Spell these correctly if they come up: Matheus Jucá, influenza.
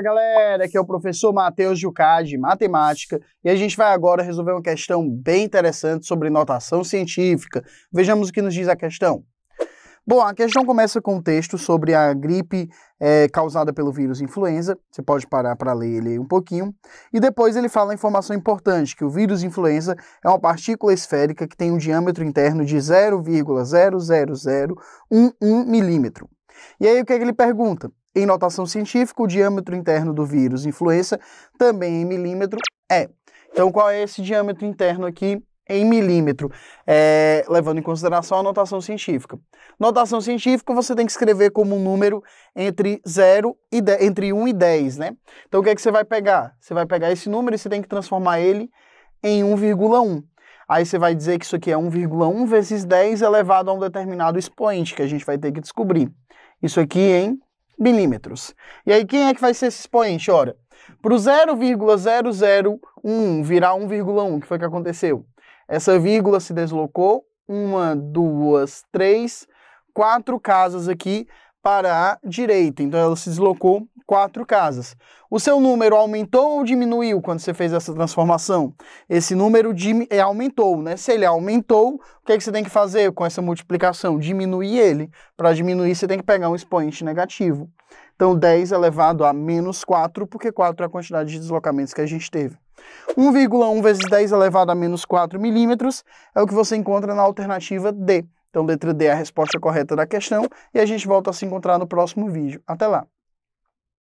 Fala galera, aqui é o professor Matheus Jucá de Matemática e a gente vai agora resolver uma questão bem interessante sobre notação científica. Vejamos o que nos diz a questão. Bom, a questão começa com um texto sobre a gripe causada pelo vírus influenza. Você pode parar para ler ele um pouquinho. E depois ele fala a informação importante, que o vírus influenza é uma partícula esférica que tem um diâmetro interno de 0,00011 milímetro. E aí o que é que ele pergunta? Em notação científica, o diâmetro interno do vírus influenza, também em milímetro, é. Então, qual é esse diâmetro interno aqui em milímetro? Levando em consideração a notação científica. Notação científica você tem que escrever como um número entre 1 e 10, né? Então, o que é que você vai pegar? Você vai pegar esse número e você tem que transformar ele em 1,1. Aí você vai dizer que isso aqui é 1,1 vezes 10 elevado a um determinado expoente, que a gente vai ter que descobrir. Isso aqui em milímetros. E aí quem é que vai ser esse expoente? Ora, para o 0,001 virar 1,1, que foi o que aconteceu? Essa vírgula se deslocou, 1, 2, 3, 4 casas aqui para a direita. Então ela se deslocou 4 casas. O seu número aumentou ou diminuiu quando você fez essa transformação? Esse número aumentou, né? Se ele aumentou, o que é que você tem que fazer com essa multiplicação? Diminuir ele. Para diminuir, você tem que pegar um expoente negativo. Então, 10 elevado a menos 4, porque 4 é a quantidade de deslocamentos que a gente teve. 1,1 vezes 10 elevado a menos 4 milímetros é o que você encontra na alternativa D. Então, letra D é a resposta correta da questão e a gente volta a se encontrar no próximo vídeo. Até lá!